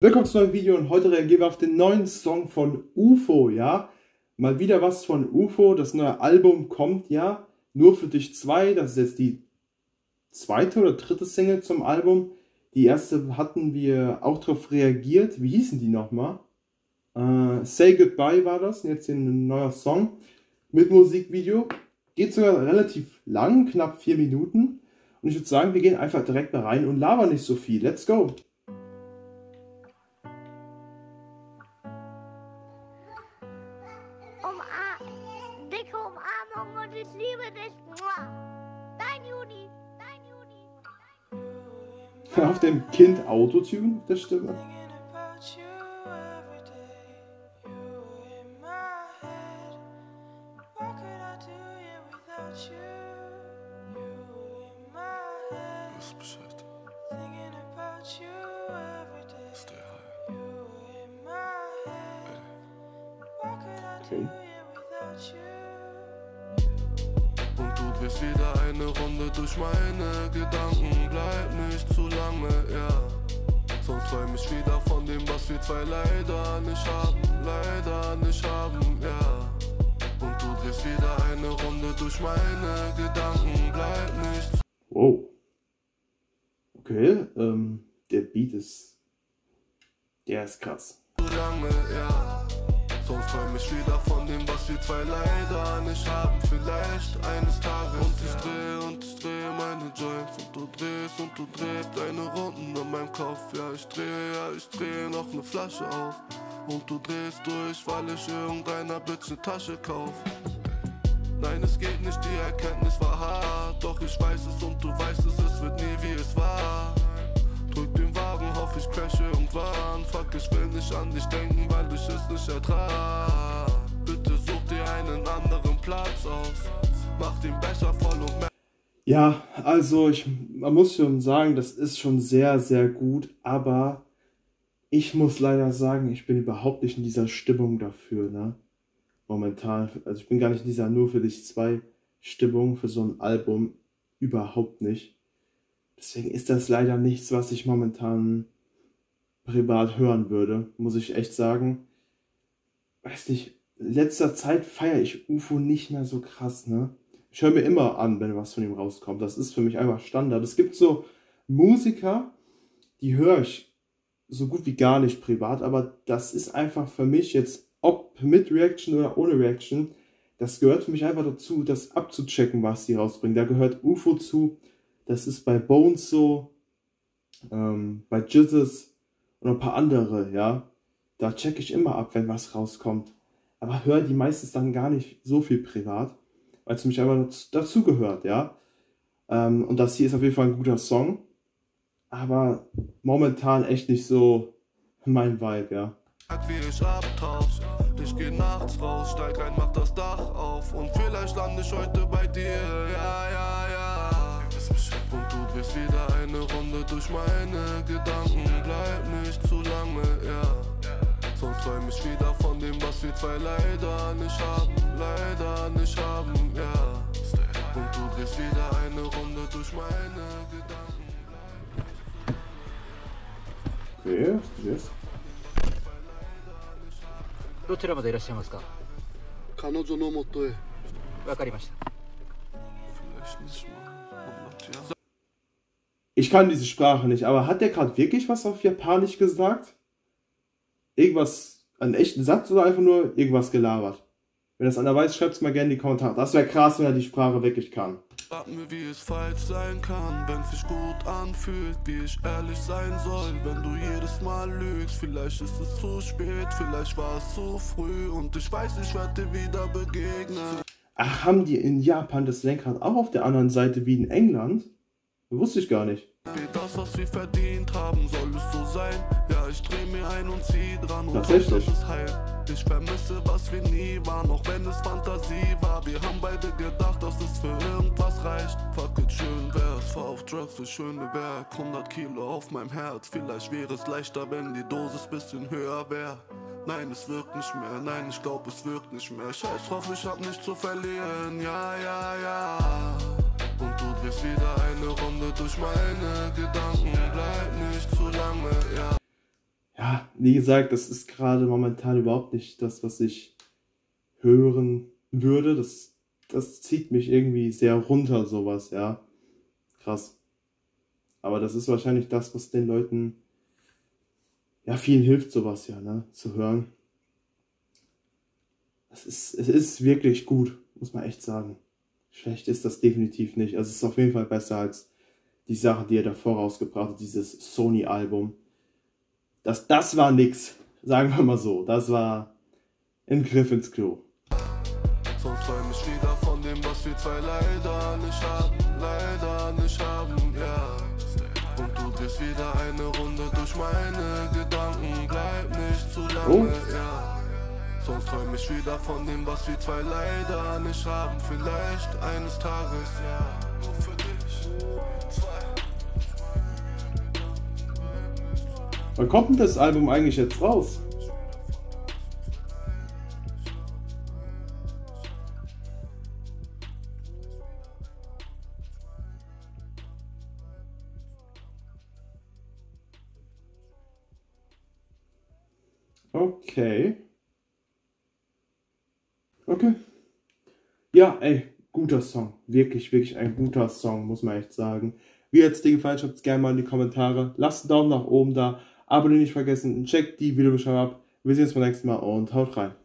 Willkommen zu einem neuen Video und heute reagieren wir auf den neuen Song von UFO, ja. Mal wieder was von UFO, das neue Album kommt, ja. Nur für dich 2, das ist jetzt die zweite oder dritte Single zum Album. Die erste hatten wir auch drauf reagiert, wie hießen die nochmal? Say Goodbye war das, jetzt ein neuer Song mit Musikvideo. Geht sogar relativ lang, knapp 4 Minuten. Und ich würde sagen, wir gehen einfach direkt da rein und labern nicht so viel. Let's go! Dicke Umarmung und ich liebe dich. Dein Juni, dein Juni. Auf dem Kind Autotune der Stimme. Okay. Und du drehst wieder eine Runde durch meine Gedanken, bleib nicht zu lange, ja. Sonst träum ich wieder von dem, was wir zwei leider nicht haben, ja. Und du drehst wieder eine Runde durch meine Gedanken, bleib nicht zu... Wow. Okay, der Beat ist... Der ist krass. ...zu lange, ja. Sonst träum ich wieder von dem, was wir zwei leider nicht haben. Vielleicht eines Tages. Und ich drehe und ich drehe meine Joints. Und du drehst deine Runden um meinem Kopf. Ja, ich drehe noch ne Flasche auf. Und du drehst durch, weil ich irgendeiner Bitch ne Tasche kauf. Nein, es geht nicht, die Erkenntnis war hart. Doch ich weiß es und du weißt es, es wird nie wie es war. Drück den Wagen, hoff ich crashe irgendwann. Fuck, ich will nicht an dich denken, weil ich es nicht ertrag. Bitte such dir einen anderen Platz aus. Mach den Becher voll und mehr. Ja, also man muss schon sagen, das ist schon sehr, sehr gut. Aber ich muss leider sagen, ich bin überhaupt nicht in dieser Stimmung dafür, ne? Momentan, also ich bin gar nicht in dieser Nur für dich 2 Stimmung für so ein Album. Überhaupt nicht. Deswegen ist das leider nichts, was ich momentan privat hören würde, muss ich echt sagen. Weiß nicht, in letzter Zeit feiere ich UFO nicht mehr so krass, ne? Ich höre mir immer an, wenn was von ihm rauskommt. Das ist für mich einfach Standard. Es gibt so Musiker, die höre ich so gut wie gar nicht privat, aber das ist einfach für mich jetzt, ob mit Reaction oder ohne Reaction, das gehört für mich einfach dazu, das abzuchecken, was die rausbringen. Da gehört UFO zu. Das ist bei Bones so, bei Jizzes und ein paar andere, ja. Da checke ich immer ab, wenn was rauskommt. Aber höre die meistens dann gar nicht so viel privat, weil es mich einfach dazu gehört, ja. Und das hier ist auf jeden Fall ein guter Song, aber momentan echt nicht so mein Vibe, ja. Wie ich abtausch, ich geh nachts raus, steig rein, mach das Dach auf und vielleicht lande ich heute bei dir, ja, ja, ja. Und du drehst wieder eine Runde durch meine Gedanken, bleib nicht zu lange, ja. Sonst träum ich wieder von dem, was wir zwei leider nicht haben, ja. Und du drehst wieder eine Runde durch meine Gedanken, bleib nicht zu lange. Okay, yes. どちらまでいらっしゃいますか? 彼女のもとへ。わかりました。 Ich kann diese Sprache nicht, aber hat der gerade wirklich was auf Japanisch gesagt? Irgendwas, einen echten Satz oder einfach nur irgendwas gelabert? Wenn das einer weiß, schreibt es mal gerne in die Kommentare. Das wäre krass, wenn er die Sprache wirklich kann. Sag mir, wie es falsch sein kann, wenn es sich gut anfühlt, wie ich ehrlich sein soll, wenn du jedes Mal lügst. Vielleicht ist es zu spät, vielleicht war es zu früh und ich weiß, ich werde dir wieder begegnen. Ach, haben die in Japan das Lenkrad auch auf der anderen Seite wie in England? Wusste ich gar nicht. Das, was wir verdient haben, soll es so sein. Ja, ich dreh mir ein und zieh dran. Tatsächlich. Ich vermisse, was wir nie waren, auch wenn es Fantasie war. Wir haben beide gedacht, dass es für irgendwas reicht. Fuck it, schön wär's, fahr auf Drugs, für schöne Berg. 100 Kilo auf meinem Herz, vielleicht wäre es leichter, wenn die Dosis bisschen höher wäre. Nein, es wirkt nicht mehr, nein, ich glaub, es wirkt nicht mehr. Scheiß drauf, ich hab nichts zu verlieren, ja, ja, ja. Und du drehst wieder eine Runde durch meine Gedanken, bleib nicht zu lange, ja. ja, wie gesagt, das ist gerade momentan überhaupt nicht das, was ich hören würde. Das zieht mich irgendwie sehr runter, sowas, ja. Krass. Aber das ist wahrscheinlich das, was den Leuten, ja, vielen hilft, sowas, ja, ne, zu hören. Es ist wirklich gut, muss man echt sagen. Schlecht ist das definitiv nicht. Also es ist auf jeden Fall besser als die Sache, die er davor rausgebracht hat, dieses Sony-Album. Das war nix, sagen wir mal so. Das war ein Griff ins Klo. Sonst träum ich wieder von dem, was wir zwei leider nicht haben, ja. Und du drehst wieder eine Runde durch meine Gedanken, bleib nicht zu lange, ja. Sonst träum ich wieder von dem, was wir zwei leider nicht haben, vielleicht eines Tages, ja. Nur für dich, zwei. Wann kommt denn das Album eigentlich jetzt raus? Okay. Okay. Ja, ey, guter Song. Wirklich, wirklich ein guter Song, muss man echt sagen. Wie hat es dir gefallen? Schreibt es gerne mal in die Kommentare. Lasst einen Daumen nach oben da. Abonnieren nicht vergessen, checkt die Videobeschreibung ab. Wir sehen uns beim nächsten Mal und haut rein.